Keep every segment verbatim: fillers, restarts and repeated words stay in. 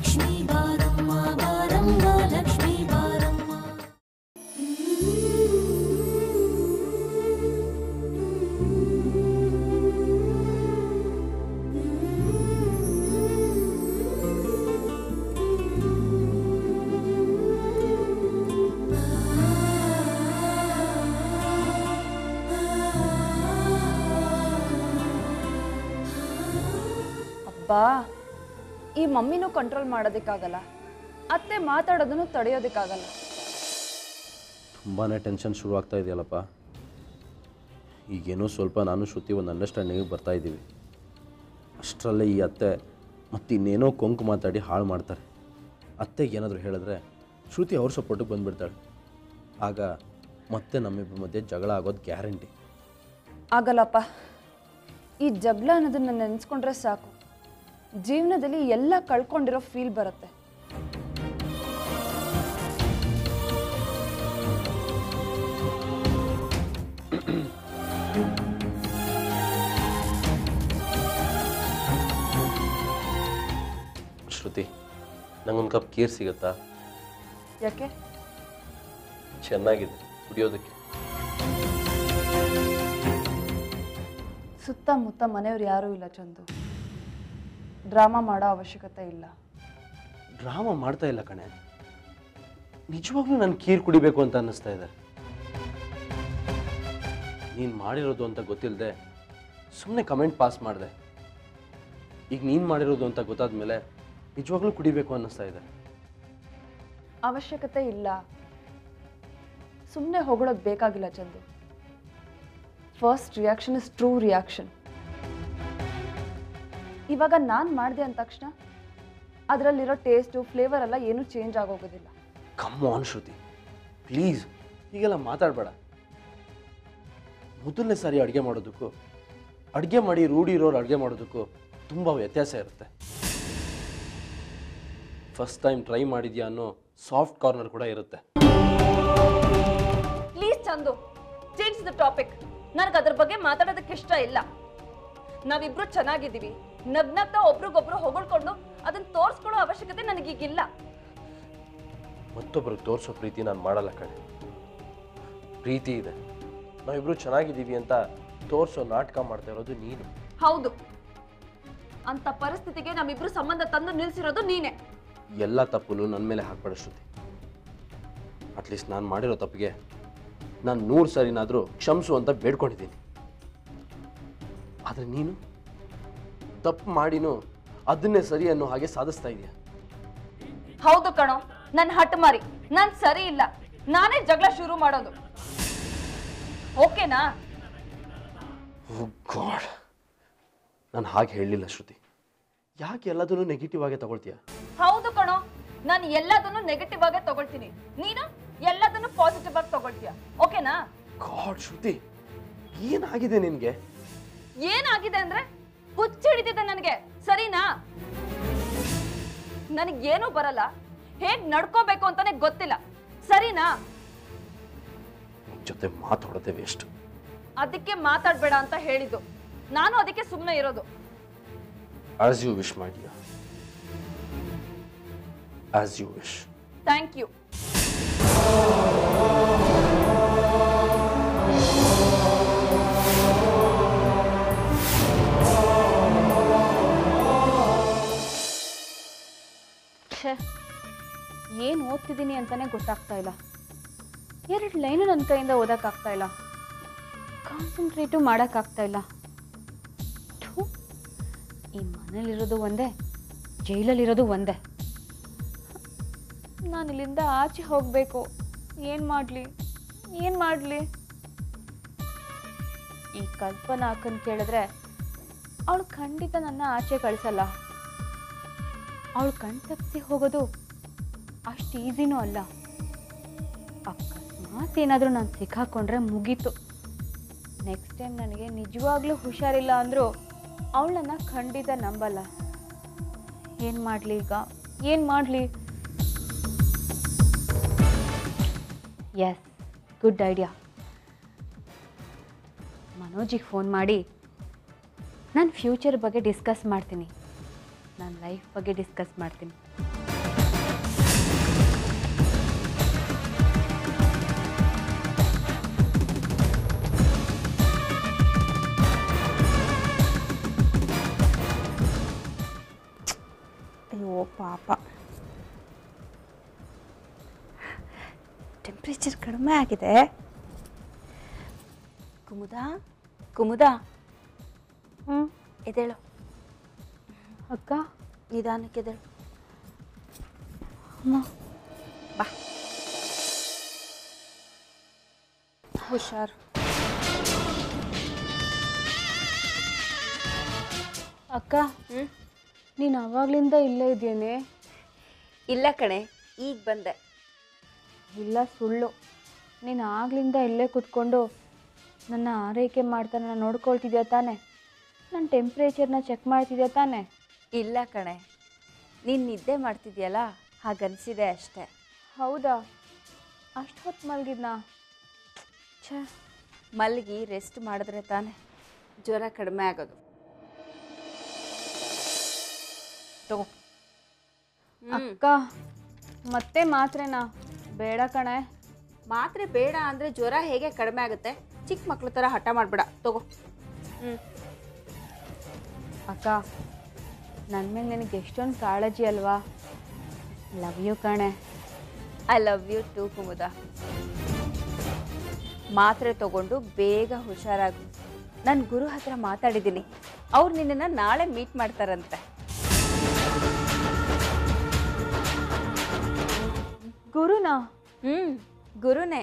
लक्ष्मी बारम्मा बारम्मा लक्ष्मी बारम्मा। अब्बा ಈ ಮಮ್ಮಿನೂ ಕಂಟ್ರೋಲ್ ಮಾಡೋದಕ್ಕಾಗಲ್ಲ, ಅತ್ತೆ ಮಾತಾಡೋದನ್ನು ತಡೆಯೋದಕ್ಕಾಗಲ್ಲ। ತುಂಬಾನೇ ಟೆನ್ಷನ್ ಶುರು ಆಗ್ತಾ ಇದೆಯಲ್ಲಪ್ಪ. ಈಗೇನೋ ಸ್ವಲ್ಪ ನಾನು ಶ್ರುತಿ ಒಂದು ಅಂಡರ್ಸ್ಟ್ಯಾಂಡಿಂಗ್ ಬರ್ತಾ ಇದ್ದೀವಿ. ಅಷ್ಟರಲ್ಲೇ ಈ ಅತ್ತೆ ಮತ್ತೆ ಇನ್ನೇನೋ ಕೊಂಕು ಮಾತಾಡಿ ಹಾಳು ಮಾಡ್ತಾರೆ. ಅತ್ತೆಗೆ ಏನಾದರೂ ಹೇಳಿದ್ರೆ ಶ್ರುತಿ ಅವ್ರ ಸಪೋರ್ಟಿಗೆ ಬಂದುಬಿಡ್ತಾಳೆ. ಆಗ ಮತ್ತೆ ನಮ್ಮಿಬ್ಬರ ಮಧ್ಯೆ ಜಗಳ ಆಗೋದು ಗ್ಯಾರಂಟಿ. ಆಗಲ್ಲಪ್ಪ, ಈ ಜಗಳ ಅನ್ನೋದನ್ನು ನೆನೆಸ್ಕೊಂಡ್ರೆ ಸಾಕು, ಜೀವನದಲ್ಲಿ ಎಲ್ಲ ಕಳ್ಕೊಂಡಿರೋ ಫೀಲ್ ಬರುತ್ತೆ. ಶ್ರುತಿ, ನಂಗೊಂದು ಕಪ್ ಕೀರ್ ಸಿಗುತ್ತಾ? ಯಾಕೆ? ಚೆನ್ನಾಗಿದೆ ಕುಡಿಯೋದಕ್ಕೆ. ಸುತ್ತಮುತ್ತ ಮನೆಯವ್ರು ಯಾರೂ ಇಲ್ಲ ಚಂದು, ಡ್ರಾಮಾ ಮಾಡೋ ಅವಶ್ಯಕತೆ ಇಲ್ಲ. ಡ್ರಾಮಾ ಮಾಡ್ತಾ ಇಲ್ಲ ಕಣೆ, ನಿಜವಾಗ್ಲೂ ನಾನು ಕೀರ್ ಕುಡಿಬೇಕು ಅಂತ ಅನ್ನಿಸ್ತಾ ಇದೆ. ನೀನು ಮಾಡಿರೋದು ಅಂತ ಗೊತ್ತಿಲ್ಲದೆ ಸುಮ್ಮನೆ ಕಮೆಂಟ್ ಪಾಸ್ ಮಾಡಿದೆ. ಈಗ ನೀನು ಮಾಡಿರೋದು ಅಂತ ಗೊತ್ತಾದ ಮೇಲೆ ನಿಜವಾಗ್ಲೂ ಕುಡಿಬೇಕು ಅನ್ನಿಸ್ತಾ ಇದೆ. ಅವಶ್ಯಕತೆ ಇಲ್ಲ, ಸುಮ್ಮನೆ ಹೊಗಳೋದು ಬೇಕಾಗಿಲ್ಲ Chandu. First reaction is true reaction. ಇವಾಗ ನಾನು ಮಾಡಿದೆ ಅಂದ ತಕ್ಷಣ ಅದರಲ್ಲಿರೋ ಟೇಸ್ಟು ಫ್ಲೇವರ್ ಎಲ್ಲ ಏನೂ ಚೇಂಜ್ ಆಗೋಗೋದಿಲ್ಲ. ಕಮ್ ಆನ್ ಶ್ರುತಿ, ಪ್ಲೀಸ್ ಹೀಗೆಲ್ಲ ಮಾತಾಡಬೇಡ. ಮೊದಲನೇ ಸಾರಿ ಅಡುಗೆ ಮಾಡೋದಕ್ಕೂ ಅಡುಗೆ ಮಾಡಿ ರೂಢಿ ಇರೋರು ಅಡುಗೆ ಮಾಡೋದಕ್ಕೂ ತುಂಬ ವ್ಯತ್ಯಾಸ ಇರುತ್ತೆ. ಫಸ್ಟ್ ಟೈಮ್ ಟ್ರೈ ಮಾಡಿದ್ಯಾ ಅನ್ನೋ ಸಾಫ್ಟ್ ಕಾರ್ನರ್ ಕೂಡ ಇರುತ್ತೆ. Please Chandu, change the topic. ನನಗೆ ಅದ್ರ ಬಗ್ಗೆ ಮಾತಾಡೋದಕ್ಕೆ ಇಷ್ಟ ಇಲ್ಲ. ನಾವಿಬ್ರು ಚೆನ್ನಾಗಿದ್ದೀವಿ, ನಗ್ನಗ್ತಾ ಒಬ್ರಿಗೊಬ್ರು ಹೊಗಳ್ಕೊಂಡು ಅದನ್ನ ತೋರಿಸ್ಕೊಳ್ಳೋ ಅವಶ್ಯಕತೆ ನನಗೀಗಿಲ್ಲ. ಮತ್ತೊಬ್ರಿಗೆ ತೋರಿಸೋ ಪ್ರೀತಿ ನಾನು ಮಾಡಲ್ಲ ಕಣೆ. ಪ್ರೀತಿ ಇದೆ, ನಾವಿಬ್ರು ಚೆನ್ನಾಗಿದ್ದೀವಿ ಅಂತ ತೋರಿಸೋ ನಾಟಕ ಮಾಡ್ತಾ ಇರೋದು ನೀನು. ಹೌದು, ಅಂತ ಪರಿಸ್ಥಿತಿಗೆ ನಮ್ಮಿಬ್ರು ಸಂಬಂಧ ತಂದು ನಿಲ್ಸಿರೋದು ನೀನೆ. ಎಲ್ಲ ತಪ್ಪಲು ನನ್ನ ಮೇಲೆ ಹಾಕ್ಬೇಡ ಶ್ರುತಿ. ಅಟ್ಲೀಸ್ಟ್ ನಾನು ಮಾಡಿರೋ ತಪ್ಪಿಗೆ ನಾನು ನೂರು ಸರಿನಾದರೂ ಕ್ಷಮಿಸು ಅಂತ ಬೇಡ್ಕೊಂಡಿದ್ದೀನಿ. ಆದರೆ ನೀನು ತಪ್ಪು ಮಾಡಿನೂ ಅದನ್ನೇ ಸರಿ ಅನ್ನೋ ಹಾಗೆ ಸಾಧಿಸ್ತಾ ಇದೆಯಾ. ಹೌದು ಕಣೋ, ನನ್ನ ಹಠ ಮಾರಿ ನಾನು ಸರಿ ಇಲ್ಲ, ನಾನೇ ಜಗಳ ಶುರು ಮಾಡೋದು, ಓಕೆನಾ? ಓ ಗಾಡ್, ನಾನು ಹಾಗೆ ಹೇಳಲಿಲ್ಲ ಶ್ರುತಿ. ಯಾಕೆ ಎಲ್ಲದನ್ನು ನೆಗೆಟಿವ್ ಆಗಿ ತಗೊಳ್ತೀಯ? ಹೌದು ಕಣೋ, ನಾನು ಎಲ್ಲದನ್ನು ನೆಗೆಟಿವ್ ಆಗಿ ತಗೊಳ್ತೀನಿ, ನೀನು ಎಲ್ಲದನ್ನು ಪಾಸಿಟಿವ್ ಆಗಿ ತಗೊಳ್ತೀಯ, ಓಕೆನಾ? ಗಾಡ್ ಶ್ರುತಿ, ಏನಾಗಿದೆ ನಿನಗೆ? ಏನಾಗಿದೆ ಅಂದ್ರೆ ಹುಚ್ಚು ಹಿಡಿದಿದೆ ನನಗೆ, ಸರಿನಾ? ನನಗೇನು ಬರಲ್ಲ, ಹೇಗ್ ನಡ್ಕೋಬೇಕು ಅಂತಾನೆ ಗೊತ್ತಿಲ್ಲ, ಸರಿನಾ? ಜೊತೆ ಮಾತಾಡೋದೇವೆ ಎಷ್ಟು, ಅದಕ್ಕೆ ಮಾತಾಡ್ಬೇಡ ಅಂತ ಹೇಳಿದ್ದು, ನಾನು ಅದಕ್ಕೆ ಸುಮ್ಮನೆ ಇರೋದು. As you wish my dear, as you wish. Thank you. ಏನು ಓದ್ತಿದ್ದೀನಿ ಅಂತಾನೆ ಗೊತ್ತಾಗ್ತಾ ಇಲ್ಲ. ಎರಡು ಲೈನು ನನ್ನ ಕೈಯಿಂದ ಓದೋಕ್ಕಾಗ್ತಾ ಇಲ್ಲ, ಕಾನ್ಸಂಟ್ರೇಟು ಮಾಡೋಕ್ಕಾಗ್ತಾ ಇಲ್ಲ. ಈ ಮನೇಲಿರೋದು ಒಂದೇ, ಜೈಲಲ್ಲಿರೋದು ಒಂದೇ. ನಾನು ಇಲ್ಲಿಂದ ಆಚೆ ಹೋಗಬೇಕು, ಏನು ಮಾಡಲಿ ಏನು ಮಾಡಲಿ? ಈ ಕಲ್ಪನಾ ಹಾಕಂತ ಕೇಳಿದ್ರೆ ಅವಳು ಖಂಡಿತ ನನ್ನ ಆಚೆ ಕಳಿಸಲ್ಲ. ಅವಳು ಕಣ್ ತಪ್ಪಿಸಿ ಹೋಗೋದು ಅಷ್ಟು ಈಸಿನೂ ಅಲ್ಲ. ಅಕಸ್ಮಾತ್ ಏನಾದರೂ ನಾನು ಸಿಕ್ಕಾಕೊಂಡ್ರೆ ಮುಗೀತು. ನೆಕ್ಸ್ಟ್ ಟೈಮ್ ನನಗೆ ನಿಜವಾಗ್ಲೂ ಹುಷಾರಿಲ್ಲ ಅಂದರೂ ಅವಳನ್ನು ಖಂಡಿತ ನಂಬಲ್ಲ. ಏನು ಮಾಡಲಿ ಈಗ, ಏನು ಮಾಡಲಿ? Yes, good idea. ಮನೋಜಿಗೆ ಫೋನ್ ಮಾಡಿ ನಾನು ಫ್ಯೂಚರ್ ಬಗ್ಗೆ ಡಿಸ್ಕಸ್ ಮಾಡ್ತೀನಿ, ನನ್ನ ಲೈಫ್ ಬಗ್ಗೆ ಡಿಸ್ಕಸ್ ಮಾಡ್ತೀನಿ. అయ్యో పాప ಟೆಂಪರೇಚರ್ ಕಡಿಮೆ ಆಗಿದೆ. ಕುಮುದಾ ಕುಮುದಾ ಹ್ಞೂ ಎದ್ದೇಳು ಅಕ್ಕ, ನಿಧಾನಕ್ಕೆ ಎದ್ದೇಳು ಅಮ್ಮ, ಬಾ ಹುಷಾರು ಅಕ್ಕ. ಹ್ಞೂ ನೀನು ಆವಾಗಲಿಂದ ಇಲ್ಲೇ ಇದ್ದೇನೆ. ಇಲ್ಲ ಕಣೆ, ಈಗ ಬಂದೆ. ಇಲ್ಲ ಸುಳ್ಳು, ನೀನು ಆಗ್ಲಿಂದ ಇಲ್ಲೇ ಕೂತ್ಕೊಂಡು ನನ್ನ ಆರೈಕೆ ಮಾಡ್ತಾ ನಾನು ನೋಡ್ಕೊಳ್ತಿದ್ಯಾ ತಾನೆ, ನನ್ನ ಟೆಂಪ್ರೇಚರ್ನ ಚೆಕ್ ಮಾಡ್ತಿದ್ಯಾ ತಾನೆ? ಇಲ್ಲ ಕಣೆ, ನೀನು ನಿದ್ದೆ ಮಾಡ್ತಿದ್ಯಲ್ಲ ಹಾಗನ್ಸಿದೆ ಅಷ್ಟೆ. ಹೌದಾ, ಅಷ್ಟು ಹೊತ್ತು ಮಲಗಿದ್ನಾ? ಛ, ಮಲಗಿ ರೆಸ್ಟ್ ಮಾಡಿದ್ರೆ ತಾನೆ ಜ್ವರ ಕಡಿಮೆ ಆಗೋದು. ತಗೋ ಅಕ್ಕ. ಮತ್ತೆ ಮಾತ್ರೆನಾ? ಬೇಡ ಕಣೆ, ಮಾತ್ರೆ ಬೇಡ ಅಂದರೆ ಜ್ವರ ಹೇಗೆ ಕಡಿಮೆ ಆಗುತ್ತೆ? ಚಿಕ್ಕ ಮಕ್ಕಳ ಥರ ಹಠ ಮಾಡಬೇಡ, ತಗೋ. ಹ್ಞೂ ಅಕ್ಕ, ನನ್ನ ಮೇಲೆ ನಿನಗೆ ಎಷ್ಟೊಂದು ಕಾಳಜಿ ಅಲ್ವಾ. ಲವ್ ಯು ಕಣೆ. I love you too Kumuda. ಮಾತ್ರೆ ತಗೊಂಡು ಬೇಗ ಹುಷಾರಾಗು. ನಾನು ಗುರು ಹತ್ರ ಮಾತಾಡಿದ್ದೀನಿ, ಅವ್ರು ನಿನ್ನನ್ನು ನಾಳೆ ಮೀಟ್ ಮಾಡ್ತಾರಂತೆ. ಗುರುನಾ? ಹ್ಞೂ ಗುರುನೇ.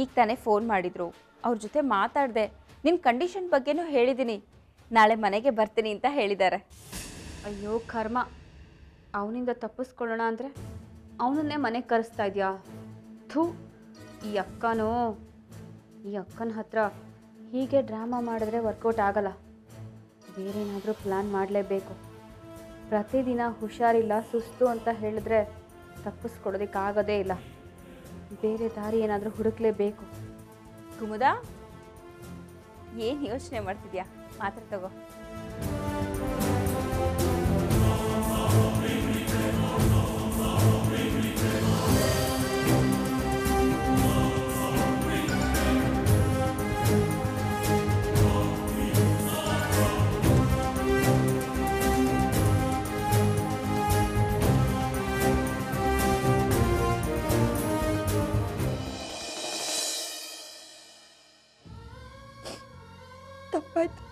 ಈಗ ತಾನೇ ಫೋನ್ ಮಾಡಿದರು, ಅವ್ರ ಜೊತೆ ಮಾತಾಡಿದೆ, ನಿನ್ನ ಕಂಡೀಷನ್ ಬಗ್ಗೆನೂ ಹೇಳಿದ್ದೀನಿ, ನಾಳೆ ಮನೆಗೆ ಬರ್ತೀನಿ ಅಂತ ಹೇಳಿದ್ದಾರೆ. ಅಯ್ಯೋ ಕರ್ಮ, ಅವನಿಂದ ತಪ್ಪಿಸ್ಕೊಳ್ಳೋಣ ಅಂದರೆ ಅವನನ್ನೇ ಮನೆಗೆ ಕರೆಸ್ತಾ ಇದೆಯಾ? ಥೂ, ಈ ಅಕ್ಕನೋ, ಈ ಅಕ್ಕನ ಹತ್ರ ಹೀಗೆ ಡ್ರಾಮಾ ಮಾಡಿದ್ರೆ ವರ್ಕೌಟ್ ಆಗಲ್ಲ, ಬೇರೇನಾದರೂ ಪ್ಲ್ಯಾನ್ ಮಾಡಲೇಬೇಕು. ಪ್ರತಿದಿನ ಹುಷಾರಿಲ್ಲ ಸುಸ್ತು ಅಂತ ಹೇಳಿದ್ರೆ ತಪ್ಪಿಸ್ಕೊಡೋದಕ್ಕಾಗೋದೇ ಇಲ್ಲ, ಬೇರೆ ದಾರಿ ಏನಾದರೂ ಹುಡುಕಲೇಬೇಕು. ಕುಮುದಾ, ಏನು ಯೋಚನೆ ಮಾಡ್ತಿದ್ಯಾ? ಮಾತ್ರ ತಗೋ. ತಪ್ಪಾಯ್ತು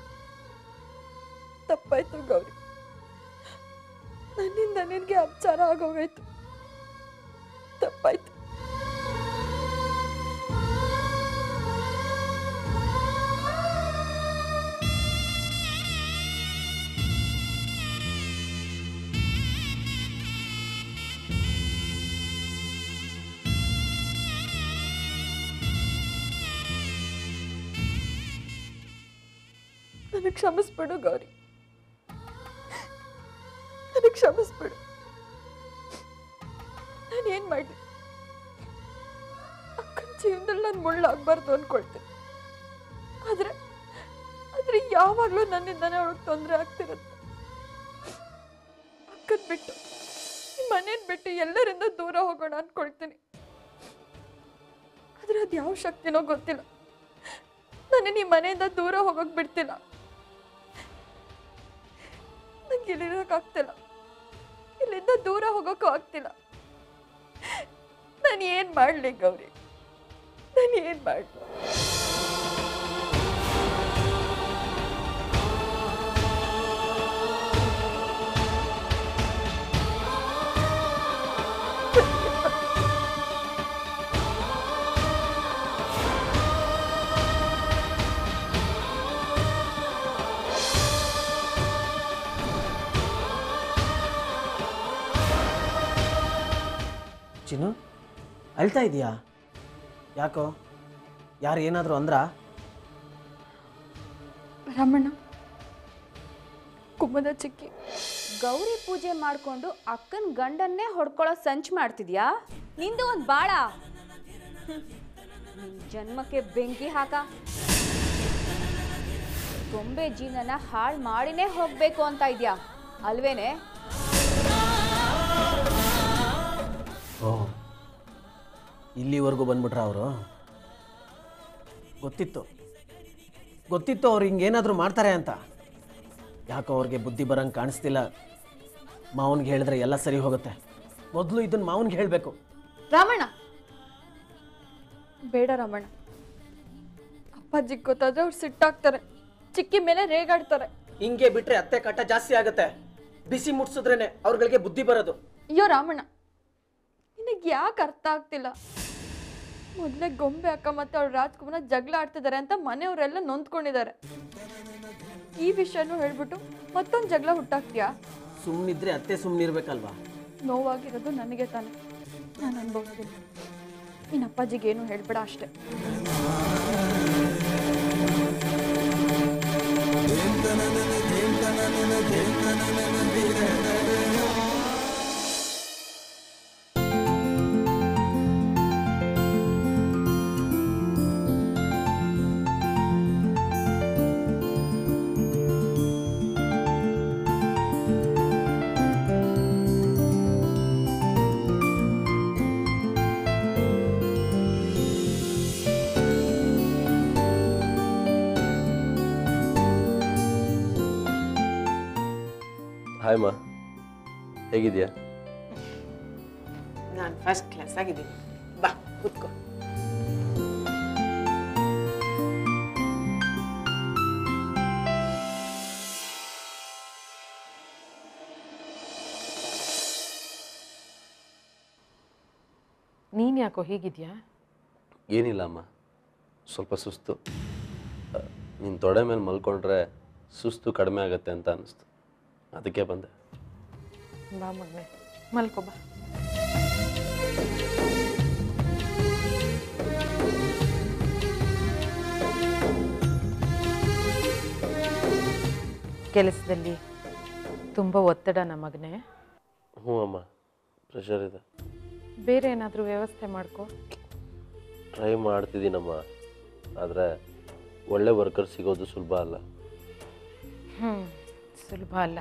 ತಪ್ಪಾಯ್ತು ಗೌರಿ, ನನ್ನಿಂದ ನಿನಗೆ ಅಪಚಾರ ಆಗೋಗಾಯ್ತು, ತಪ್ಪಾಯ್ತು. ನನಗೆ ಕ್ಷಮಿಸ್ಬಿಡು ಗೌರಿ, ನನಗೆ ಕ್ಷಮಿಸ್ಬಿಡು. ನಾನೇನು ಮಾಡಲಿ? ಅಕ್ಕನ ಜೀವನದಲ್ಲಿ ನಾನು ಮುಳ್ಳಾಗಬಾರ್ದು ಅಂದ್ಕೊಳ್ತೀನಿ, ಆದರೆ ಆದರೆ ಯಾವಾಗಲೂ ನನ್ನಿಂದಾನೇ ಅವಳಿಗೆ ತೊಂದರೆ ಆಗ್ತಿರುತ್ತೆ. ಅಕ್ಕನ ಬಿಟ್ಟು ಈ ಮನೇನ ಬಿಟ್ಟು ಎಲ್ಲರಿಂದ ದೂರ ಹೋಗೋಣ ಅಂದ್ಕೊಳ್ತೀನಿ, ಆದರೆ ಅದು ಯಾವ ಶಕ್ತಿನೋ ಗೊತ್ತಿಲ್ಲ, ನಾನು ಈ ಮನೆಯಿಂದ ದೂರ ಹೋಗೋಕೆ ಬಿಡ್ತಿಲ್ಲ, ನಂಗೆ ಇಲ್ಲಿರೋಕ್ಕಾಗ್ತಿಲ್ಲ, ಇಲ್ಲಿಂದ ದೂರ ಹೋಗೋಕ್ಕೂ ಆಗ್ತಿಲ್ಲ. ನಾನು ಏನು ಮಾಡಲಿ ಗೌರಿ, ನಾನು ಏನು ಮಾಡಲಿ? ಚಿನ್ನು ಅಳ್ತಾ ಇದೆಯಾ? ಯಾಕೋ, ಯಾರು ಏನಾದರೂ ಅಂದ್ರ? ರಮಣ, ಕುಮುದ ಚಿಕ್ಕಿ ಗೌರಿ ಪೂಜೆ ಮಾಡಿಕೊಂಡು ಅಕ್ಕನ ಗಂಡನ್ನೇ ಹೊಡ್ಕೊಳ್ಳೋ ಸಂಚು ಮಾಡ್ತಿದ್ಯಾ? ನಿಂದು ಒಂದು ಬಾಳ, ಜನ್ಮಕ್ಕೆ ಬೆಂಕಿ ಹಾಕ. ಗೊಂಬೆ ಜೀವನ ಹಾಳು ಮಾಡಿನೇ ಹೋಗಬೇಕು ಅಂತ ಇದೆಯಾ ಅಲ್ವೇನೆ? ಓಹ್, ಇಲ್ಲಿವರೆಗೂ ಬಂದ್ಬಿಟ್ರ ಅವರು? ಗೊತ್ತಿತ್ತು ಗೊತ್ತಿತ್ತು ಅವ್ರು ಹಿಂಗೇನಾದರೂ ಮಾಡ್ತಾರೆ ಅಂತ. ಯಾಕೋ ಅವ್ರಿಗೆ ಬುದ್ಧಿ ಬರಂಗೆ ಕಾಣಿಸ್ತಿಲ್ಲ, ಮಾವನಿಗೆ ಹೇಳಿದ್ರೆ ಎಲ್ಲ ಸರಿ ಹೋಗುತ್ತೆ. ಮೊದಲು ಇದನ್ನ ಮಾವನಿಗೆ ಹೇಳಬೇಕು. ರಾಮಣ್ಣ ಬೇಡ ರಾಮಣ್ಣ, ಅಪ್ಪಾಜಿ ಗೊತ್ತಾದ್ರೆ ಅವರು ಸಿಟ್ಟಾಗ್ತಾರೆ, ಚಿಕ್ಕಿ ಮೇಲೆ ರೇಗಾಡ್ತಾರೆ. ಹಿಂಗೆ ಬಿಟ್ರೆ ಅತ್ತೆ ಕಟ್ಟ ಜಾಸ್ತಿ ಆಗುತ್ತೆ. ಬಿಸಿ ಮುಟ್ಸಿದ್ರೇನೆ ಅವರಿಗೆ ಬುದ್ಧಿ ಬರೋದು. ಅಯ್ಯೋ ರಾಮಣ್ಣ, ನಿನಗೆ ಯಾಕೆ ಅರ್ಥ ಆಗ್ತಿಲ್ಲ? ಮೊದಲೇ ಗೊಂಬೆ ಅಕ್ಕ ಮತ್ತೆ ಅವ್ರ ರಾಜ್ಕುಮಾರ ಜಗಳ ಆಡ್ತಿದ್ದಾರೆ ಅಂತ ಮನೆಯವರೆಲ್ಲ ನೊಂದ್ಕೊಂಡಿದ್ದಾರೆ. ಈ ವಿಷಯನೂ ಹೇಳ್ಬಿಟ್ಟು ಮತ್ತೊಂದು ಜಗಳ ಹುಟ್ಟಾಕ್ತೀಯಾ? ಸುಮ್ಮನಿದ್ರೆ ಅತ್ತೆ ಸುಮ್ಮನಿರ್ಬೇಕಲ್ವಾ? ನೋವಾಗಿರೋದು ನನಗೆ ತಾನೆ, ನಾನು ಅನ್ಭವಿಸ್ತೀನಿ. ನಿನ್ನ ಅಪ್ಪಾಜಿಗೇನು ಹೇಳ್ಬೇಡ ಅಷ್ಟೇ. हाय माँ, एक ही दिया। नान फर्स्ट क्लास आगे दी, बा खुद को। नीनिया को हेगी दिया? ये नहीं लामा, ಸ್ವಲ್ಪ ಸುಸ್ತು, ನಿನ್ ತೊಡೆ ಮೇಲೆ ಮಲ್ಕೊಂಡ್ರೆ ಸುಸ್ತು ಕಡಿಮೆ ಆಗುತ್ತೆ ಅಂತ ಅನಿಸ್ತು. ಅದು क्या ಬಂದೆ ಬಾ ಮಗನೇ ಮಲ್ಕೋ ಬಾ. ಕೆಲಸದಲ್ಲಿ ತುಂಬಾ ಒತ್ತಡ ನಮ್ಮ ಮಗನೇ? ಹ್ಞೂ ಅಮ್ಮ, ಪ್ರೆಷರ್ ಇದೆ. ಬೇರೆ ಏನಾದರೂ ವ್ಯವಸ್ಥೆ ಮಾಡ್ಕೋ. ಟ್ರೈ ಮಾಡ್ತಿದ್ದೀನಮ್ಮ, ಆದರೆ ಒಳ್ಳೆ ವರ್ಕರ್ ಸಿಗೋದು ಸುಲಭ ಅಲ್ಲ. ಹ್ಞೂ ಸುಲಭ ಅಲ್ಲ,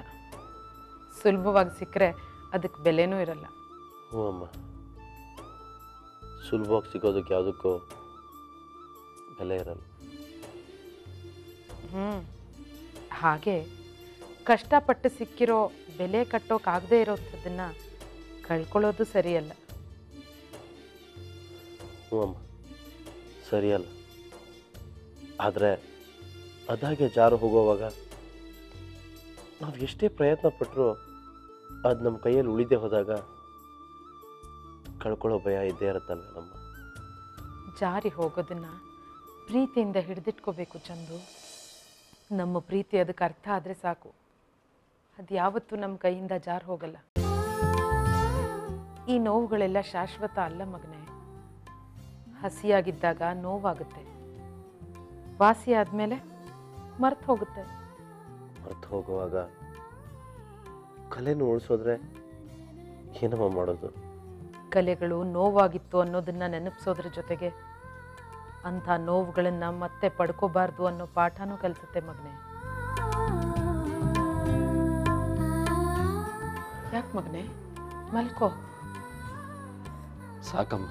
ಸುಲಭವಾಗಿ ಸಿಕ್ಕರೆ ಅದಕ್ಕೆ ಬೆಲೆನೂ ಇರಲ್ಲ. ಹ್ಞೂ ಅಮ್ಮ, ಸುಲಭವಾಗಿ ಸಿಗೋದಕ್ಕೆ ಯಾವುದಕ್ಕೂ ಬೆಲೆ ಇರಲ್ಲ. ಹ್ಞೂ, ಹಾಗೆ ಕಷ್ಟಪಟ್ಟು ಸಿಕ್ಕಿರೋ ಬೆಲೆ ಕಟ್ಟೋಕ್ಕಾಗದೇ ಇರೋದನ್ನು ಕಳ್ಕೊಳ್ಳೋದು ಸರಿಯಲ್ಲ. ಹ್ಞೂ ಅಮ್ಮ, ಸರಿಯಲ್ಲ. ಆದರೆ ಅದಾಗೆ ಜಾರು ಹೋಗೋವಾಗ ನಾವು ಎಷ್ಟೇ ಪ್ರಯತ್ನ ಪಟ್ಟರೂ ಅದು ನಮ್ಮ ಕೈಯಲ್ಲಿ ಉಳಿದೇ ಹೋದಾಗ ಕಳ್ಕೊಳ್ಳೋ ಭಯ ಇದ್ದೇ ಇರುತ್ತಲ್ಲ. ನಮ್ಮ ಜಾರಿ ಹೋಗೋದನ್ನು ಪ್ರೀತಿಯಿಂದ ಹಿಡಿದಿಟ್ಕೋಬೇಕು ಚಂದು. ನಮ್ಮ ಪ್ರೀತಿ ಅದಕ್ಕೆ ಅರ್ಥ ಆದರೆ ಸಾಕು, ಅದು ಯಾವತ್ತೂ ನಮ್ಮ ಕೈಯಿಂದ ಜಾರು ಹೋಗಲ್ಲ. ಈ ನೋವುಗಳೆಲ್ಲ ಶಾಶ್ವತ ಅಲ್ಲ ಮಗನೇ. ಹಸಿಯಾಗಿದ್ದಾಗ ನೋವಾಗುತ್ತೆ, ವಾಸಿ ಆದಮೇಲೆ ಮರ್ತು ಹೋಗುತ್ತೆ. ಮರ್ತು ಹೋಗುವಾಗ ಕಲೆಯನ್ನು ಉಳಿಸೋದ್ರೆ ಏನಮ್ಮ ಮಾಡೋದು? ಕಲೆಗಳು ನೋವಾಗಿತ್ತು ಅನ್ನೋದನ್ನು ನೆನಪಿಸೋದ್ರ ಜೊತೆಗೆ ಅಂಥ ನೋವುಗಳನ್ನು ಮತ್ತೆ ಪಡ್ಕೋಬಾರ್ದು ಅನ್ನೋ ಪಾಠನೂ ಕಲಿಸುತ್ತೆ ಮಗನೇ. ಯಾಕೆ ಮಗನೇ ಮಲ್ಕೋ. ಸಾಕಮ್ಮ,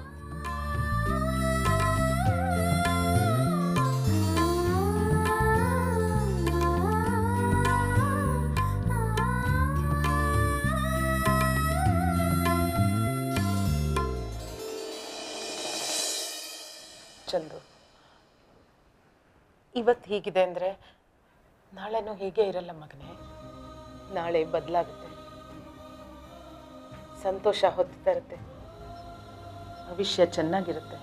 ಚಂದು ಇವತ್ತು ಹೀಗಿದೆ ಅಂದರೆ ನಾಳೆನೂ ಹೀಗೆ ಇರಲ್ಲ ಮಗನೇ. ನಾಳೆ ಬದಲಾಗುತ್ತೆ, ಸಂತೋಷ ಹೊತ್ತಾ ಇರುತ್ತೆ, ಭವಿಷ್ಯ ಚೆನ್ನಾಗಿರುತ್ತೆ.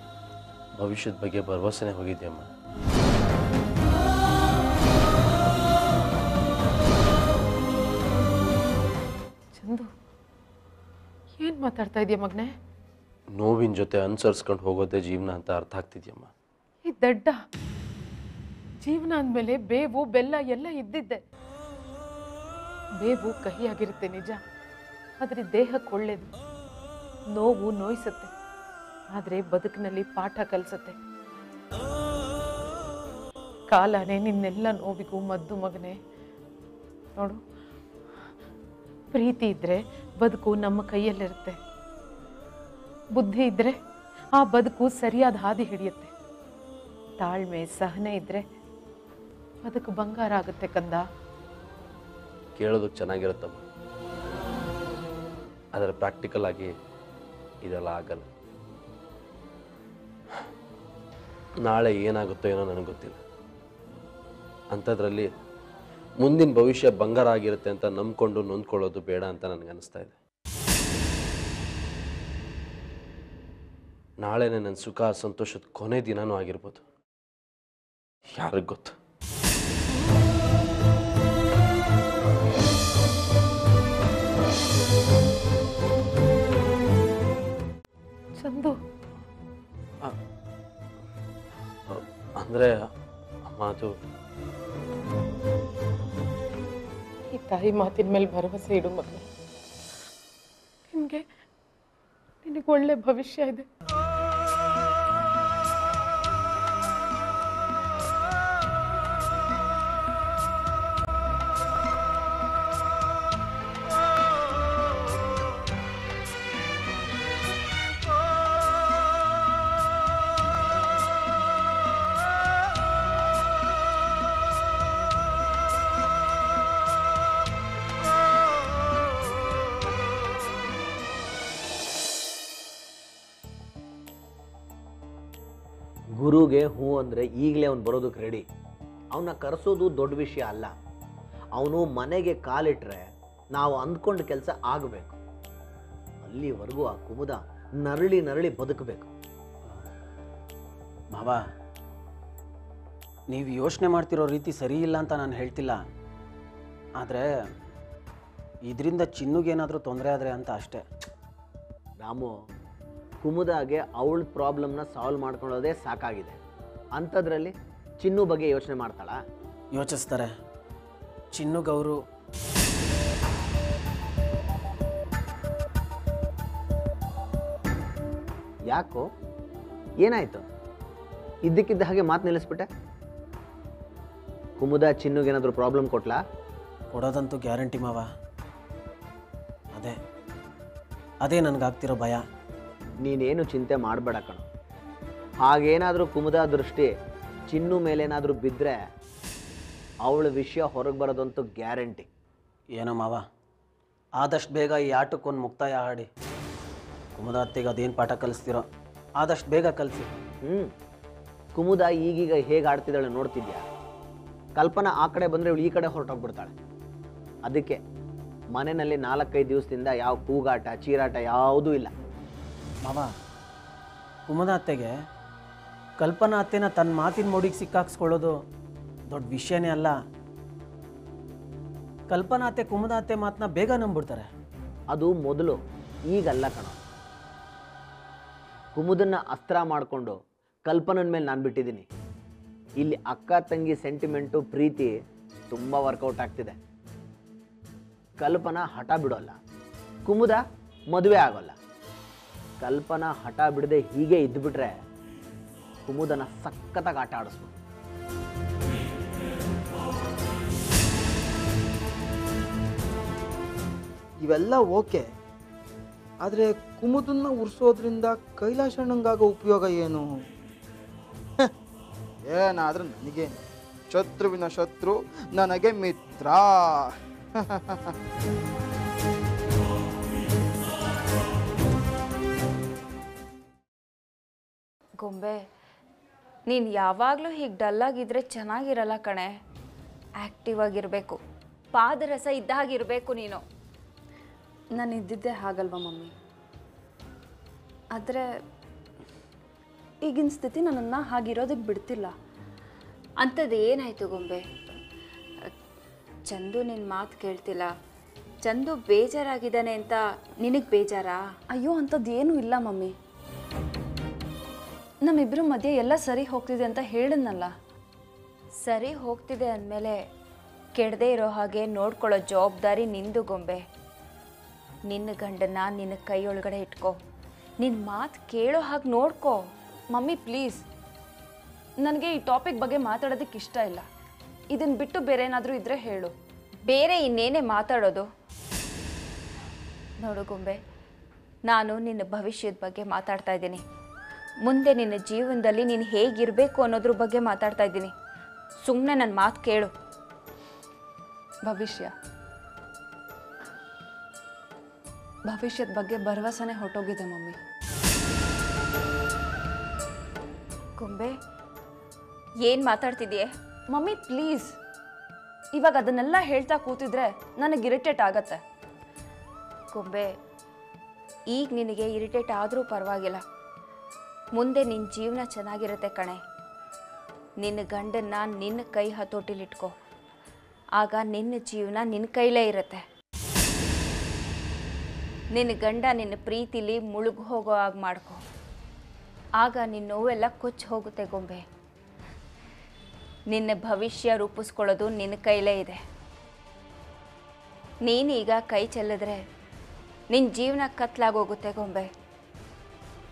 ಭವಿಷ್ಯದ ಬಗ್ಗೆ ಭರವಸೆನೇ ಹೋಗಿದೆಯಮ್ಮ. ಚಂದು ಏನು ಮಾತಾಡ್ತಾ ಇದೆಯಾ ಮಗನೇ? ನೋವಿನ ಜೊತೆ ಅನುಸರಿಸ್ಕೊಂಡು ಹೋಗೋದೇ ಜೀವನ ಅಂತ ಅರ್ಥ ಆಗ್ತಿದ್ಯಮ್ಮ. ಈ ದಡ್ಡ ಜೀವನ ಅಂದಮೇಲೆ ಬೇವು ಬೆಲ್ಲ ಎಲ್ಲ ಇದ್ದಿದ್ದೆ. ಬೇವು ಕಹಿಯಾಗಿರುತ್ತೆ ನಿಜ, ಆದರೆ ದೇಹಕ್ಕೆ ಒಳ್ಳೇದು. ನೋವು ನೋಯಿಸುತ್ತೆ, ಆದರೆ ಬದುಕಿನಲ್ಲಿ ಪಾಠ ಕಲಿಸುತ್ತೆ. ಕಾಲನೇ ನಿನ್ನೆಲ್ಲ ನೋವಿಗೂ ಮದ್ದು ಮಗನೇ. ನೋಡು, ಪ್ರೀತಿ ಇದ್ರೆ ಬದುಕು ನಮ್ಮ ಕೈಯಲ್ಲಿರುತ್ತೆ, ಬುದ್ಧಿ ಇದ್ದರೆ ಆ ಬದುಕು ಸರಿಯಾದ ಹಾದಿ ಹಿಡಿಯುತ್ತೆ, ತಾಳ್ಮೆ ಸಹನೆ ಇದ್ದರೆ ಅದಕ್ಕೆ ಬಂಗಾರ ಆಗುತ್ತೆ ಕಂದ. ಕೇಳೋದಕ್ಕೆ ಚೆನ್ನಾಗಿರುತ್ತಮ್ಮ. ಅದರ ಪ್ರಾಕ್ಟಿಕಲ್ ಆಗಿ ಇದೆಲ್ಲ ಆಗಲ್ಲ. ನಾಳೆ ಏನಾಗುತ್ತೋ ಏನೋ ನನಗೆ ಗೊತ್ತಿಲ್ಲ. ಅಂಥದ್ರಲ್ಲಿ ಮುಂದಿನ ಭವಿಷ್ಯ ಬಂಗಾರ ಆಗಿರುತ್ತೆ ಅಂತ ನಂಬ್ಕೊಂಡು ನೊಂದ್ಕೊಳ್ಳೋದು ಬೇಡ ಅಂತ ನನಗೆ ಅನಿಸ್ತಾ ಇದೆ. ನಾಳೆನೇ ನನ್ನ ಸುಖ ಸಂತೋಷದ ಕೊನೆ ದಿನನೂ ಆಗಿರ್ಬೋದು, ಯಾರಿಗೆ ಗೊತ್ತು. ಚಂದು ಅಂದರೆ ಅಮ್ಮ, ಅದು ಈ ತಾಯಿ ಮಾತಿನ ಮೇಲೆ ಭರವಸೆ ಇಡು ಮಗನೇ. ನಿಮಗೆ ನಿನಗೆ ಒಳ್ಳೆ ಭವಿಷ್ಯ ಇದೆ. ಗುರುಗೆ ಹೂ ಅಂದರೆ ಈಗಲೇ ಅವ್ನು ಬರೋದಕ್ಕೆ ರೆಡಿ. ಅವನ್ನ ಕರೆಸೋದು ದೊಡ್ಡ ವಿಷಯ ಅಲ್ಲ. ಅವನು ಮನೆಗೆ ಕಾಲಿಟ್ರೆ ನಾವು ಅಂದ್ಕೊಂಡ ಕೆಲಸ ಆಗಬೇಕು. ಅಲ್ಲಿವರೆಗೂ ಆ ಕುಮುದ ನರಳಿ ನರಳಿ ಬದುಕಬೇಕು. ಬಾಬಾ, ನೀವು ಯೋಚನೆ ಮಾಡ್ತಿರೋ ರೀತಿ ಸರಿ ಇಲ್ಲ ಅಂತ ನಾನು ಹೇಳ್ತಿಲ್ಲ, ಆದರೆ ಇದರಿಂದ ಚಿನ್ನುಗೇನಾದರೂ ತೊಂದರೆ ಆದರೆ ಅಂತ ಅಷ್ಟೇ. ರಾಮು, ಕುಮುದಾಗೆ ಅವಳ ಪ್ರಾಬ್ಲಮ್ನ ಸಾಲ್ವ್ ಮಾಡ್ಕೊಳ್ಳೋದೇ ಸಾಕಾಗಿದೆ. ಅಂಥದ್ರಲ್ಲಿ ಚಿನ್ನು ಬಗ್ಗೆ ಯೋಚನೆ ಮಾಡ್ತಾಳ? ಯೋಚಿಸ್ತಾರೆ ಚಿನ್ನುಗವರು. ಯಾಕೋ ಏನಾಯಿತು? ಇದ್ದಕ್ಕಿದ್ದ ಹಾಗೆ ಮಾತು ನಿಲ್ಲಿಸ್ಬಿಟ್ಟೆ. ಕುಮುದ ಚಿನ್ನುಗೇನಾದರೂ ಪ್ರಾಬ್ಲಮ್ ಕೊಟ್ಲಾ? ಕೊಡೋದಂತೂ ಗ್ಯಾರಂಟಿ ಮಾವ. ಅದೇ ಅದೇ ನನಗಾಗ್ತಿರೋ ಭಯ. ನೀನೇನು ಚಿಂತೆ ಮಾಡಬೇಡ ಕಣೋ. ಹಾಗೇನಾದರೂ ಕುಮುದ ದೃಷ್ಟಿ ಚಿನ್ನು ಮೇಲೇನಾದರೂ ಬಿದ್ದರೆ ಅವಳ ವಿಷಯ ಹೊರಗೆ ಬರೋದಂತೂ ಗ್ಯಾರಂಟಿ. ಏನೋ ಮಾವ, ಆದಷ್ಟು ಬೇಗ ಈ ಆಟಕ್ಕೊಂದು ಮುಕ್ತಾಯ ಹಾಡಿ. ಕುಮುದ ಅತ್ತಿಗೆ ಅದೇನು ಪಾಠ ಕಲಿಸ್ತಿರೋ ಆದಷ್ಟು ಬೇಗ ಕಲಿಸಿ. ಹ್ಞೂ, ಕುಮುದ ಈಗೀಗ ಹೇಗೆ ಆಡ್ತಿದ್ದಾಳೆ ನೋಡ್ತಿದ್ಯಾ? ಕಲ್ಪನಾ ಆ ಕಡೆ ಬಂದರೆ ಇವಳು ಈ ಕಡೆ ಹೊರಟೋಗ್ಬಿಡ್ತಾಳೆ. ಅದಕ್ಕೆ ಮನೆಯಲ್ಲಿ ನಾಲ್ಕೈದು ದಿವಸದಿಂದ ಯಾವ ಕೂಗಾಟ ಚೀರಾಟ ಯಾವುದೂ ಇಲ್ಲ. ಮಾವ, ಕುಮುದ ಅತ್ತೆಗೆ ಕಲ್ಪನಾ ಅತ್ತೆನ ತನ್ನ ಮಾತಿನ ಮೋಡಿಗೆ ಸಿಕ್ಕಾಕ್ಸ್ಕೊಳ್ಳೋದು ದೊಡ್ಡ ವಿಷಯನೇ ಅಲ್ಲ. ಕಲ್ಪನಾ ಅತ್ತೆ ಕುಮುದ ಅತ್ತೆ ಮಾತನ್ನ ಬೇಗ ನಂಬಿಡ್ತಾರೆ. ಅದು ಮೊದಲು, ಈಗಲ್ಲ ಕಣ. ಕುಮುದನ್ನ ಅಸ್ತ್ರ ಮಾಡಿಕೊಂಡು ಕಲ್ಪನನ ಮೇಲೆ ನಾನು ಬಿಟ್ಟಿದ್ದೀನಿ. ಇಲ್ಲಿ ಅಕ್ಕ ತಂಗಿ ಸೆಂಟಿಮೆಂಟು ಪ್ರೀತಿ ತುಂಬ ವರ್ಕೌಟ್ ಆಗ್ತಿದೆ. ಕಲ್ಪನಾ ಹಠ ಬಿಡೋಲ್ಲ, ಕುಮುದ ಮದುವೆ ಆಗೋಲ್ಲ. ಕಲ್ಪನಾ ಹಠ ಬಿಡದೆ ಹೀಗೆ ಇದ್ದುಬಿಟ್ರೆ ಕುಮುದನ ಸಖತ್ತಾಗಿ ಆಟ ಆಡಿಸ್ಬೋದು. ಇವೆಲ್ಲ ಓಕೆ, ಆದರೆ ಕುಮುದನ್ನ ಉರ್ಸೋದ್ರಿಂದ ಕೈಲಾಶಣ್ಣಂಗಾಗೋ ಉಪಯೋಗ ಏನು? ಏನಾದರೂ ನನಗೇನು, ಶತ್ರುವಿನ ಶತ್ರು ನನಗೆ ಮಿತ್ರ. ಗೊಂಬೆ, ನೀನು ಯಾವಾಗಲೂ ಹೀಗೆ ಡಲ್ಲಾಗಿದ್ದರೆ ಚೆನ್ನಾಗಿರಲ್ಲ ಕಣೆ. ಆ್ಯಕ್ಟಿವ್ ಆಗಿರಬೇಕು, ಪಾದರಸ ಇದ್ದಾಗಿರಬೇಕು ನೀನು. ನಾನು ಇದ್ದಿದ್ದೆ ಹಾಗಲ್ವಾ ಮಮ್ಮಿ? ಆದರೆ ಈಗಿನ ಸ್ಥಿತಿ ನನ್ನನ್ನು ಹಾಗಿರೋದಕ್ಕೆ ಬಿಡ್ತಿಲ್ಲ. ಅಂಥದ್ದು ಏನಾಯಿತು ಗೊಂಬೆ? ಚಂದು ನಿನ್ನ ಮಾತು ಕೇಳ್ತಿಲ್ಲ, ಚಂದು ಬೇಜಾರಾಗಿದ್ದಾನೆ ಅಂತ ನಿನಗೆ ಬೇಜಾರಾ? ಅಯ್ಯೋ, ಅಂಥದ್ದು ಏನೂ ಇಲ್ಲ ಮಮ್ಮಿ. ನಮ್ಮಿಬ್ಬರ ಮಧ್ಯೆ ಎಲ್ಲ ಸರಿ ಹೋಗ್ತಿದೆ ಅಂತ ಹೇಳಿದ್ನಲ್ಲ. ಸರಿ ಹೋಗ್ತಿದೆ ಅಂದಮೇಲೆ ಕೆಡದೆ ಇರೋ ಹಾಗೆ ನೋಡ್ಕೊಳ್ಳೋ ಜವಾಬ್ದಾರಿ ನಿಂದು ಗೊಂಬೆ. ನಿನ್ನ ಗಂಡನ ನಿನ್ನ ಕೈಯೊಳಗಡೆ ಇಟ್ಕೋ, ನಿನ್ನ ಮಾತು ಕೇಳೋ ಹಾಗೆ ನೋಡ್ಕೋ. ಮಮ್ಮಿ ಪ್ಲೀಸ್, ನನಗೆ ಈ ಟಾಪಿಕ್ ಬಗ್ಗೆ ಮಾತಾಡೋದಕ್ಕೆ ಇಷ್ಟ ಇಲ್ಲ. ಇದನ್ನು ಬಿಟ್ಟು ಬೇರೆ ಏನಾದರೂ ಇದ್ದರೆ ಹೇಳು. ಬೇರೆ ಇನ್ನೇನೇ ಮಾತಾಡೋದು? ನೋಡು ಗೊಂಬೆ, ನಾನು ನಿನ್ನ ಭವಿಷ್ಯದ ಬಗ್ಗೆ ಮಾತಾಡ್ತಾ ಇದ್ದೀನಿ. ಮುಂದೆ ನಿನ್ನ ಜೀವನದಲ್ಲಿ ನೀನು ಹೇಗಿರಬೇಕು ಅನ್ನೋದ್ರ ಬಗ್ಗೆ ಮಾತಾಡ್ತಾ ಇದ್ದೀನಿ. ಸುಮ್ಮನೆ ನನ್ನ ಮಾತು ಕೇಳು. ಭವಿಷ್ಯ ಭವಿಷ್ಯದ ಬಗ್ಗೆ ಭರವಸೆನೇ ಹೊರಟೋಗಿದೆ ಮಮ್ಮಿ. ಕೊಂಬೆ ಏನು ಮಾತಾಡ್ತಿದೀಯಾ ಮಮ್ಮಿ? ಪ್ಲೀಸ್ ಇವಾಗ ಅದನ್ನೆಲ್ಲ ಹೇಳ್ತಾ ಕೂತಿದ್ರೆ ನನಗೆ ಇರಿಟೇಟ್ ಆಗುತ್ತೆ. ಕೊಂಬೆ, ಈಗ ನಿನಗೆ ಇರಿಟೇಟ್ ಆದರೂ ಪರವಾಗಿಲ್ಲ, ಮುಂದೆ ನಿನ್ನ ಜೀವನ ಚೆನ್ನಾಗಿರುತ್ತೆ ಕಣೆ. ನಿನ್ನ ಗಂಡನ್ನ ನಿನ್ನ ಕೈ ಹತೋಟಿಲಿಟ್ಕೋ, ಆಗ ನಿನ್ನ ಜೀವನ ನಿನ್ನ ಕೈಲೇ ಇರುತ್ತೆ. ನಿನ್ನ ಗಂಡ ನಿನ್ನ ಪ್ರೀತಿಲಿ ಮುಳುಗು ಹೋಗೋ ಹಾಗೆ ಮಾಡ್ಕೊ, ಆಗ ನಿನ್ನ ನೋವೆಲ್ಲ ಕೊಚ್ಚಿ ಹೋಗುತ್ತೆ. ಗೊಂಬೆ, ನಿನ್ನ ಭವಿಷ್ಯ ರೂಪಿಸ್ಕೊಳ್ಳೋದು ನಿನ್ನ ಕೈಲೇ ಇದೆ. ನೀನೀಗ ಕೈ ಚೆಲ್ಲಿದ್ರೆ ನಿನ್ನ ಜೀವನ ಕತ್ಲಾಗೋಗುತ್ತೆ ಗೊಂಬೆ.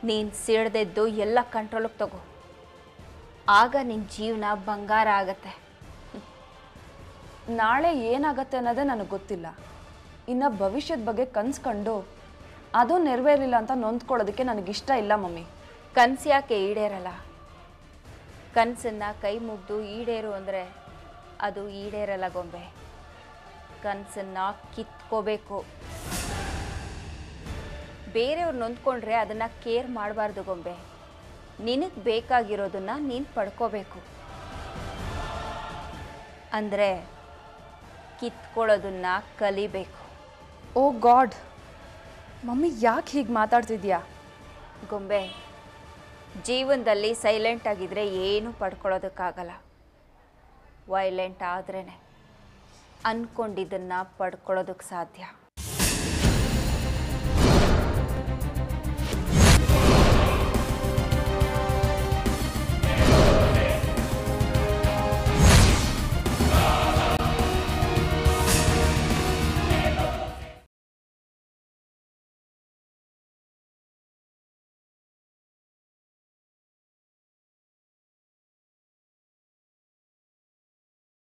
ನೀನು ಸಿಡ್ದೆದ್ದು ಎಲ್ಲ ಕಂಟ್ರೋಲಿಗೆ ತಗೋ, ಆಗ ನಿನ್ನ ಜೀವನ ಬಂಗಾರ ಆಗತ್ತೆ. ನಾಳೆ ಏನಾಗತ್ತೆ ಅನ್ನೋದೇ ನನಗೆ ಗೊತ್ತಿಲ್ಲ, ಇನ್ನು ಭವಿಷ್ಯದ ಬಗ್ಗೆ ಕನಸು ಕಂಡು ಅದು ನೆರವೇರಿಲ್ಲ ಅಂತ ನೊಂದ್ಕೊಳ್ಳೋದಕ್ಕೆ ನನಗಿಷ್ಟ ಇಲ್ಲ ಮಮ್ಮಿ. ಕನಸು ಯಾಕೆ ಈಡೇರಲ್ಲ? ಕನಸನ್ನು ಕೈ ಮುಗಿದು ಈಡೇರು ಅಂದರೆ ಅದು ಈಡೇರಲ್ಲ ಗೊಂಬೆ. ಕನಸನ್ನು ಕಿತ್ಕೋಬೇಕು. ಬೇರೆಯವ್ರು ನೊಂದ್ಕೊಂಡ್ರೆ ಅದನ್ನು ಕೇರ್ ಮಾಡಬಾರ್ದು ಗೊಂಬೆ. ನಿನಗೆ ಬೇಕಾಗಿರೋದನ್ನು ನೀನು ಪಡ್ಕೋಬೇಕು. ಅಂದರೆ ಕಿತ್ಕೊಳ್ಳೋದನ್ನು ಕಲಿಬೇಕು. ಓ ಗಾಡ್, ಮಮ್ಮಿ ಯಾಕೆ ಹೀಗೆ ಮಾತಾಡ್ತಿದ್ಯಾ? ಗೊಂಬೆ, ಜೀವನದಲ್ಲಿ ಸೈಲೆಂಟ್ ಆಗಿದ್ದರೆ ಏನೂ ಪಡ್ಕೊಳ್ಳೋದಕ್ಕಾಗಲ್ಲ. ವೈಲೆಂಟ್ ಆದ್ರೇ ಅಂದ್ಕೊಂಡಿದ್ದನ್ನು ಪಡ್ಕೊಳ್ಳೋದಕ್ಕೆ ಸಾಧ್ಯ.